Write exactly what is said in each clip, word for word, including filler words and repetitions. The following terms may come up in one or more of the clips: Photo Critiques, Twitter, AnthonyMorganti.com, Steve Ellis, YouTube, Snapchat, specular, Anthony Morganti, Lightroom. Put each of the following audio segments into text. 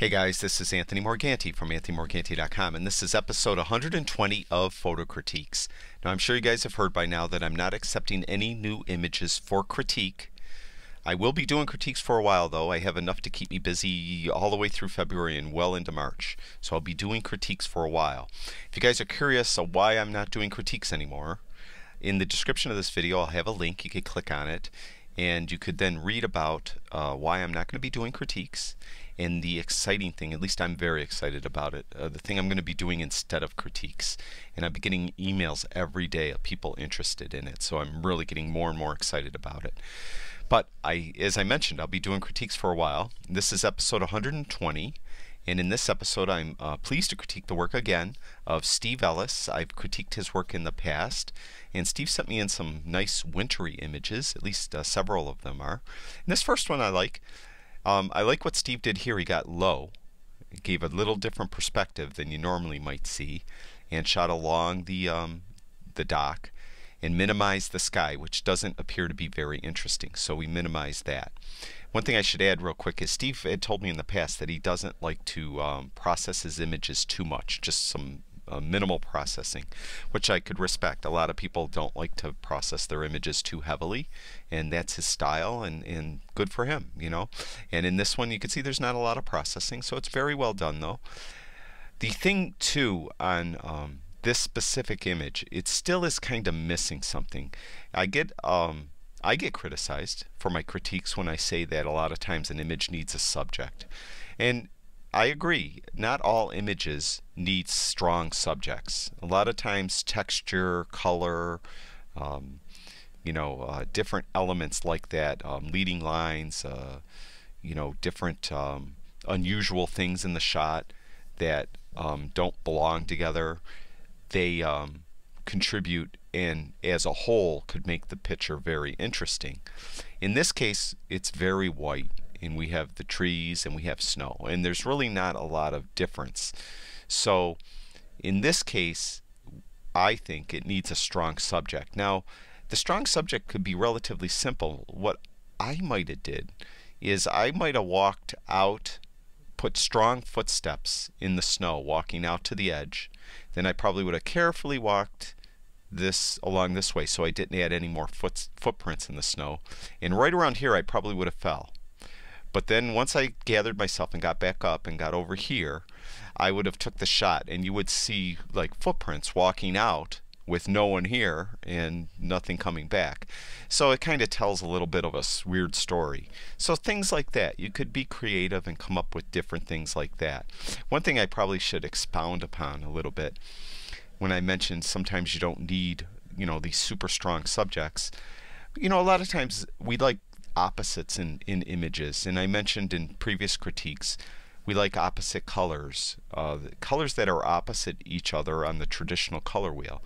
Hey guys, this is Anthony Morganti from Anthony Morganti dot com, and this is episode one hundred twenty of Photo Critiques. Now, I'm sure you guys have heard by now that I'm not accepting any new images for critique. I will be doing critiques for a while though. I have enough to keep me busy all the way through February and well into March. So I'll be doing critiques for a while. If you guys are curious of why I'm not doing critiques anymore, in the description of this video I'll have a link. You can click on it and you could then read about uh, why I'm not going to be doing critiques, and the exciting thing, at least I'm very excited about it, uh, the thing I'm going to be doing instead of critiques. And I've been getting emails every day of people interested in it, so I'm really getting more and more excited about it. But I, as I mentioned, I'll be doing critiques for a while. This is episode one hundred twenty, and in this episode I'm uh, pleased to critique the work again of Steve Ellis. I've critiqued his work in the past, and Steve sent me in some nice wintry images, at least uh, several of them are. And this first one I like. Um, I like what Steve did here. He got low. It gave a little different perspective than you normally might see, and shot along the, um, the dock and minimized the sky, which doesn't appear to be very interesting, so we minimized that. One thing I should add real quick is Steve had told me in the past that he doesn't like to um, process his images too much, just some Uh, minimal processing, which I could respect. A lot of people don't like to process their images too heavily, and that's his style, and, and good for him, you know. And in this one you can see there's not a lot of processing, so it's very well done though. The thing too on um, this specific image, it still is kind of missing something. I get um, I get criticized for my critiques when I say that a lot of times an image needs a subject, and I agree, not all images need strong subjects. A lot of times texture, color, um, you know, uh, different elements like that, um, leading lines, uh, you know, different um, unusual things in the shot that um, don't belong together, they um, contribute and as a whole could make the picture very interesting. In this case, it's very white, and we have the trees and we have snow, and there's really not a lot of difference. So in this case I think it needs a strong subject. Now the strong subject could be relatively simple. What I might have did is I might have walked out, put strong footsteps in the snow walking out to the edge, then I probably would have carefully walked this along this way so I didn't add any more foot, footprints in the snow, and right around here I probably would have fell. But then once I gathered myself and got back up and got over here, I would have took the shot, and you would see like footprints walking out with no one here and nothing coming back. So it kind of tells a little bit of a weird story. So things like that, you could be creative and come up with different things like that. One thing I probably should expound upon a little bit when I mentioned sometimes you don't need, you know, these super strong subjects. You know, a lot of times we like opposites in, in images, and I mentioned in previous critiques we like opposite colors, uh, the colors that are opposite each other on the traditional color wheel.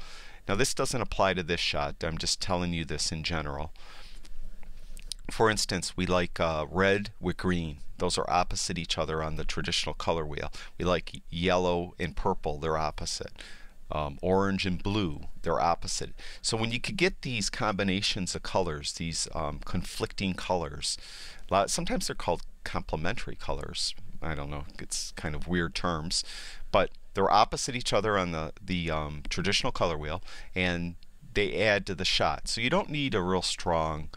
Now this doesn't apply to this shot, I'm just telling you this in general. For instance, we like uh, red with green. Those are opposite each other on the traditional color wheel. We like yellow and purple, they're opposite. Um, orange and blue, they're opposite. So when you could get these combinations of colors, these um, conflicting colors, a lot, sometimes they're called complementary colors. I don't know, it's kind of weird terms, but they're opposite each other on the, the um, traditional color wheel, and they add to the shot. So you don't need a real strong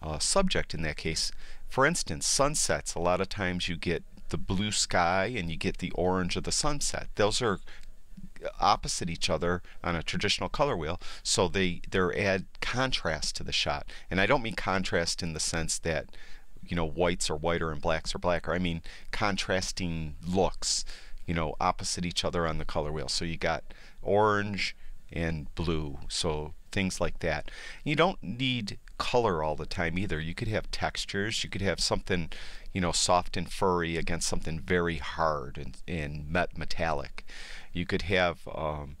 uh, subject in that case. For instance, sunsets, a lot of times you get the blue sky and you get the orange of the sunset. Those are opposite each other on a traditional color wheel, so they they're add contrast to the shot. And I don't mean contrast in the sense that, you know, whites are whiter and blacks are blacker. I mean contrasting looks, you know, opposite each other on the color wheel. So you got orange and blue, so things like that. You don't need color all the time either. You could have textures, you could have something, you know, soft and furry against something very hard and, and metallic. You could have um,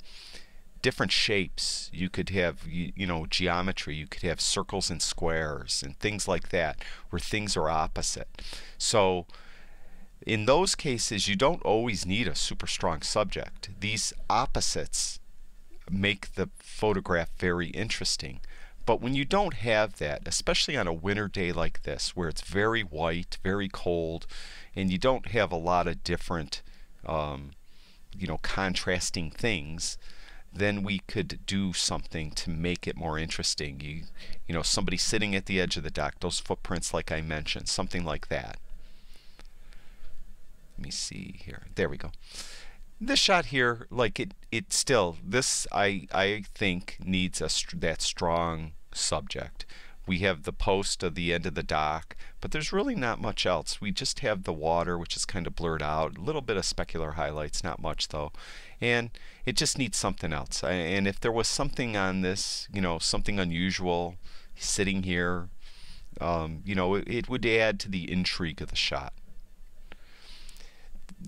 different shapes, you could have, you, you know, geometry, you could have circles and squares and things like that where things are opposite. So in those cases you don't always need a super strong subject. These opposites make the photograph very interesting. But when you don't have that, especially on a winter day like this where it's very white, very cold, and you don't have a lot of different um, you know, contrasting things, then we could do something to make it more interesting. You, you know, somebody sitting at the edge of the dock, those footprints like I mentioned, something like that. Let me see here. There we go. This shot here, like it, it still, this I, I think needs a st- that strong subject. We have the post of the end of the dock, but there's really not much else. We just have the water, which is kind of blurred out, a little bit of specular highlights, not much though, and it just needs something else. And if there was something on this, you know, something unusual sitting here, um, you know, it, it would add to the intrigue of the shot.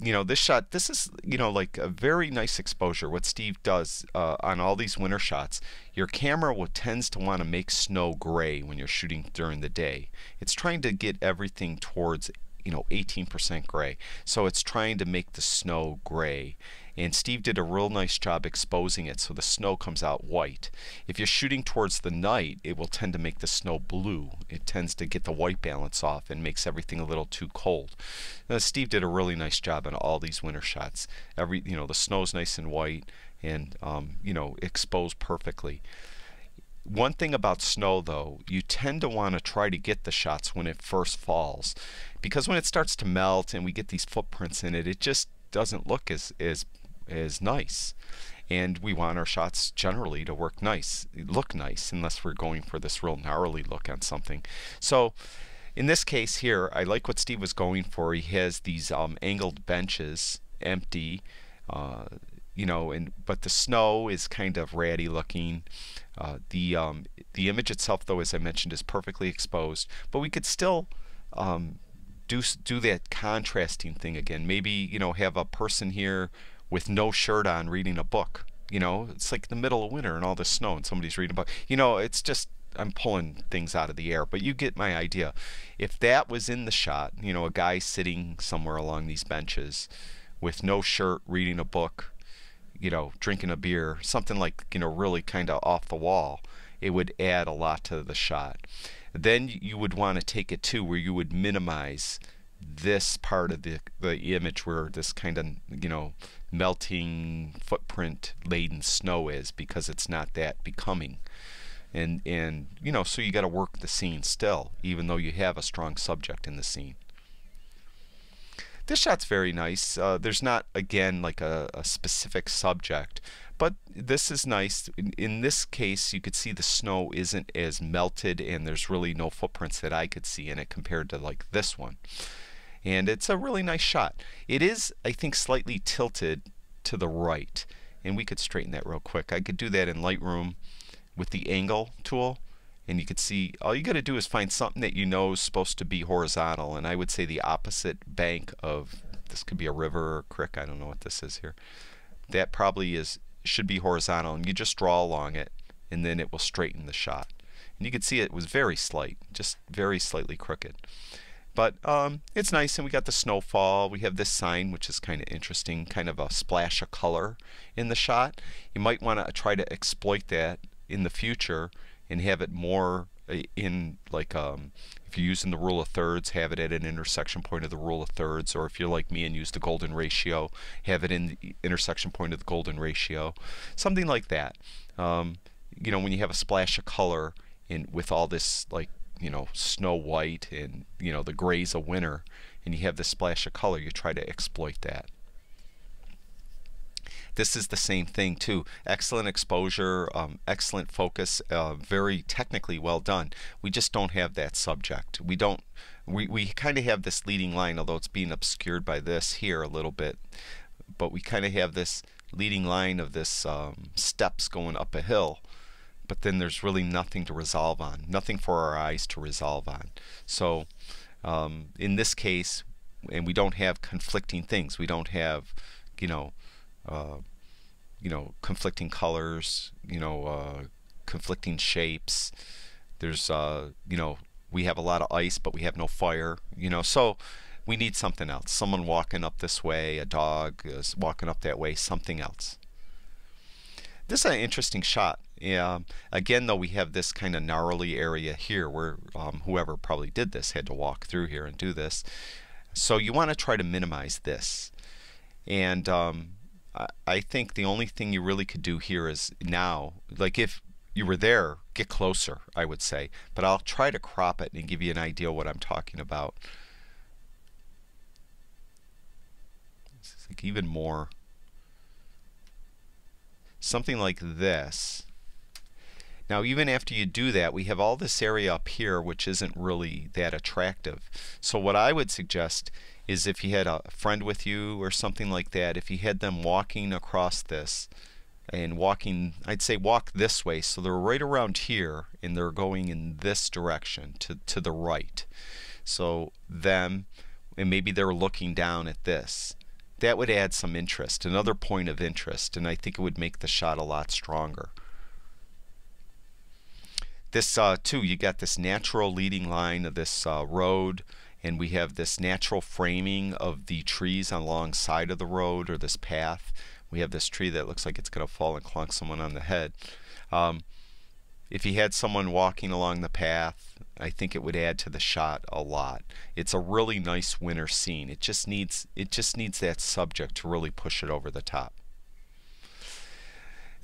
You know, this shot, this is, you know, like a very nice exposure. What Steve does uh, on all these winter shots, your camera will tends to want to make snow gray when you're shooting during the day. It's trying to get everything towards, you know, eighteen percent gray. So it's trying to make the snow gray. And Steve did a real nice job exposing it so the snow comes out white. If you're shooting towards the night, it will tend to make the snow blue. It tends to get the white balance off and makes everything a little too cold. Now, Steve did a really nice job on all these winter shots. Every, you know, the snow's nice and white and um, you know, exposed perfectly. One thing about snow though, you tend to want to try to get the shots when it first falls, because when it starts to melt and we get these footprints in it, it just doesn't look as as is nice, and we want our shots generally to work nice, look nice, unless we're going for this real gnarly look on something. So in this case here, I like what Steve was going for. He has these um, angled benches, empty, uh, you know, and but the snow is kind of ratty looking. Uh, the um, the image itself, though, as I mentioned, is perfectly exposed, but we could still um, do do that contrasting thing again. Maybe, you know, have a person here with no shirt on reading a book. You know, it's like the middle of winter and all this snow and somebody's reading a book. You know, it's just, I'm pulling things out of the air, but you get my idea. If that was in the shot, you know, a guy sitting somewhere along these benches with no shirt, reading a book, you know, drinking a beer, something like, you know, really kind of off the wall, it would add a lot to the shot. Then you would want to take it to where you would minimize this part of the, the image where this kind of, you know, melting footprint laden snow is, because it's not that becoming. And, and you know, so you got to work the scene still, even though you have a strong subject in the scene. This shot's very nice. Uh, there's not, again, like a, a specific subject, but this is nice. In, in this case, you could see the snow isn't as melted, and there's really no footprints that I could see in it compared to like this one. And it's a really nice shot. It is, I think, slightly tilted to the right, and we could straighten that real quick. I could do that in Lightroom with the angle tool. And you could see, all you got to do is find something that you know is supposed to be horizontal, and I would say the opposite bank of, this could be a river or a creek, I don't know what this is here. That probably is, should be horizontal, and you just draw along it, and then it will straighten the shot. And you could see it was very slight, just very slightly crooked. But um, it's nice, and we got the snowfall. We have this sign, which is kind of interesting, kind of a splash of color in the shot. You might want to try to exploit that in the future, and have it more in, like, um, if you're using the rule of thirds, have it at an intersection point of the rule of thirds, or if you're like me and use the golden ratio, have it in the intersection point of the golden ratio, something like that. Um, you know, when you have a splash of color in with all this, like, you know, snow white and, you know, the grays of winter, and you have this splash of color, you try to exploit that. This is the same thing too. Excellent exposure, um, excellent focus, uh, very technically well done. We just don't have that subject. We don't. We we kind of have this leading line, although it's being obscured by this here a little bit. But we kind of have this leading line of this um, steps going up a hill. But then there's really nothing to resolve on. Nothing for our eyes to resolve on. So um, in this case, and we don't have conflicting things. We don't have, you know. Uh, you know, conflicting colors, you know, uh, conflicting shapes. There's, uh, you know, we have a lot of ice, but we have no fire, you know, so we need something else. Someone walking up this way, a dog is walking up that way, something else. This is an interesting shot. Um, again, though, we have this kind of gnarly area here where um, whoever probably did this had to walk through here and do this. So you want to try to minimize this. And um, I, I think the only thing you really could do here is now, like if you were there, get closer, I would say. But I'll try to crop it and give you an idea what I'm talking about. It's like even more. Something like this. Now even after you do that, we have all this area up here which isn't really that attractive. So what I would suggest is if you had a friend with you or something like that, if you had them walking across this and walking, I'd say walk this way, so they're right around here and they're going in this direction to, to the right. So them, and maybe they're looking down at this. That would add some interest, another point of interest, and I think it would make the shot a lot stronger. This uh, too, you got this natural leading line of this uh, road, and we have this natural framing of the trees alongside of the road or this path. We have this tree that looks like it's going to fall and clunk someone on the head. Um, if you had someone walking along the path, I think it would add to the shot a lot. It's a really nice winter scene. It just needs it just needs that subject to really push it over the top.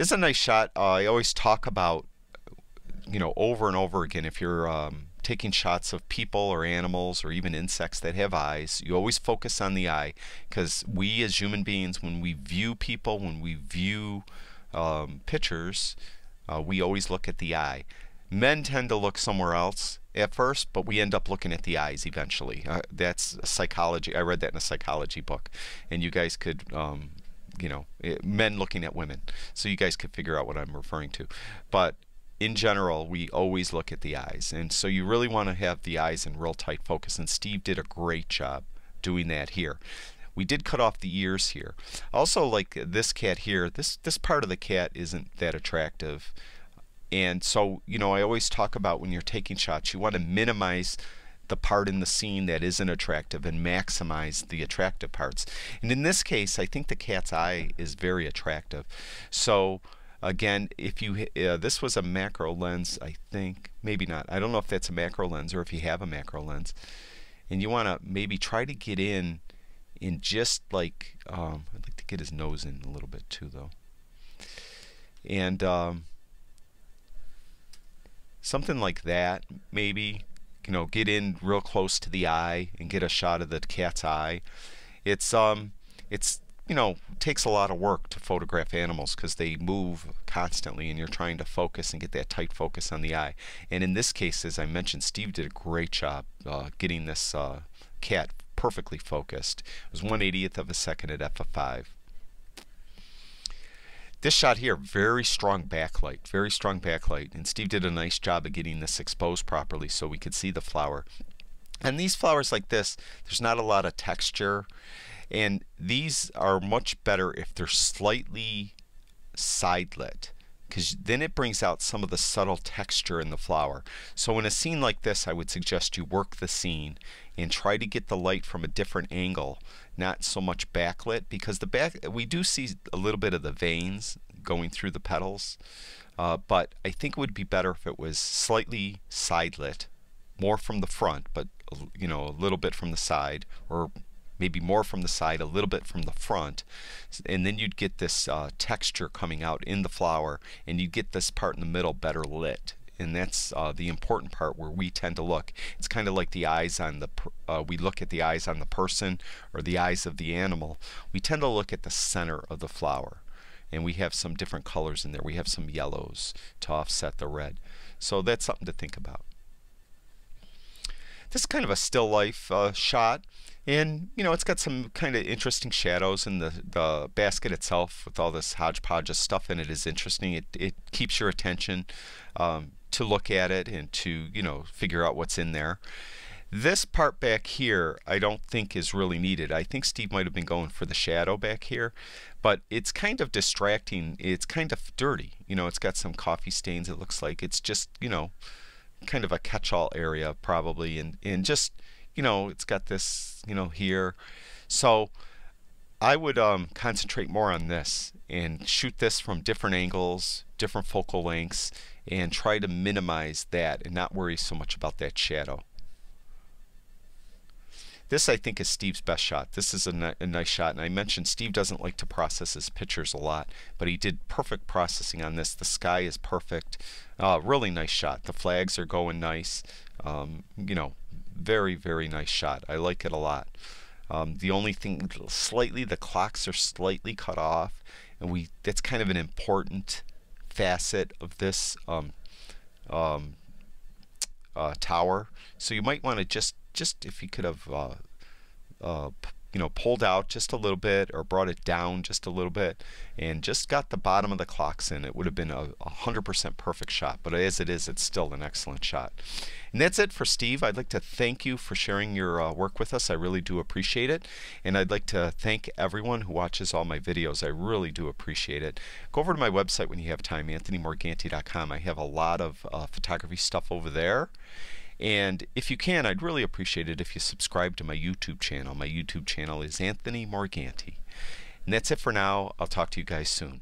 It's a nice shot. Uh, I always talk about, you know, over and over again, if you're um, taking shots of people or animals or even insects that have eyes, you always focus on the eye, because we as human beings, when we view people, when we view um, pictures, uh, we always look at the eye. Men tend to look somewhere else at first, but we end up looking at the eyes eventually. Uh, that's psychology. I read that in a psychology book, and you guys could um, you know, it, men looking at women, so you guys could figure out what I'm referring to. But in general, we always look at the eyes, and so you really want to have the eyes in real tight focus, and Steve did a great job doing that here. We did cut off the ears here. Also, like this cat here, this this part of the cat isn't that attractive, and so, you know, I always talk about when you're taking shots, you want to minimize the part in the scene that isn't attractive and maximize the attractive parts. And in this case, I think the cat's eye is very attractive. So again, if you uh, this was a macro lens, I think, maybe not. I don't know if that's a macro lens or if you have a macro lens, and you want to maybe try to get in, in just like um, I'd like to get his nose in a little bit too, though, and um, something like that, maybe, you know, get in real close to the eye and get a shot of the cat's eye. It's um, it's. You know, takes a lot of work to photograph animals because they move constantly, and you're trying to focus and get that tight focus on the eye. And in this case, as I mentioned, Steve did a great job uh, getting this uh, cat perfectly focused. It was one eightieth of a second at f of five. This shot here, very strong backlight, very strong backlight, and Steve did a nice job of getting this exposed properly so we could see the flower. And these flowers like this, there's not a lot of texture, and these are much better if they're slightly side lit, because then it brings out some of the subtle texture in the flower. So in a scene like this, I would suggest you work the scene and try to get the light from a different angle, not so much backlit, because the back we do see a little bit of the veins going through the petals, uh, but I think it would be better if it was slightly side lit, more from the front, but you know, a little bit from the side, or maybe more from the side, a little bit from the front, and then you'd get this uh, texture coming out in the flower, and you'd get this part in the middle better lit. And that's uh, the important part where we tend to look. It's kind of like the eyes on the, uh, we look at the eyes on the person or the eyes of the animal. We tend to look at the center of the flower, and we have some different colors in there. We have some yellows to offset the red. So that's something to think about. This is kind of a still life uh, shot, and you know, it's got some kind of interesting shadows, and the, the basket itself with all this hodgepodge of stuff in it is interesting. It, it keeps your attention um, to look at it and to, you know, figure out what's in there. This part back here I don't think is really needed. I think Steve might have been going for the shadow back here, but it's kind of distracting. It's kind of dirty. You know, it's got some coffee stains, it looks like. It's just, you know, kind of a catch-all area probably, and, and just, you know, it's got this, you know, here. So I would um, concentrate more on this and shoot this from different angles, different focal lengths, and try to minimize that and not worry so much about that shadow. This, I think, is Steve's best shot. This is a, ni a nice shot, and I mentioned Steve doesn't like to process his pictures a lot, but he did perfect processing on this. The sky is perfect. Uh, really nice shot. The flags are going nice. Um, you know, very, very nice shot. I like it a lot. Um, the only thing, slightly, the clocks are slightly cut off, and we that's kind of an important facet of this um, um, uh, tower. So you might want to just just if you could have uh, uh, you know, pulled out just a little bit or brought it down just a little bit and just got the bottom of the clocks in, it would have been a one hundred percent perfect shot, but as it is, it's still an excellent shot. And that's it for Steve. I'd like to thank you for sharing your uh, work with us. I really do appreciate it, and I'd like to thank everyone who watches all my videos. I really do appreciate it. Go over to my website when you have time, Anthony Morganti dot com. I have a lot of uh, photography stuff over there. And if you can, I'd really appreciate it if you subscribe to my YouTube channel. My YouTube channel is Anthony Morganti. And that's it for now. I'll talk to you guys soon.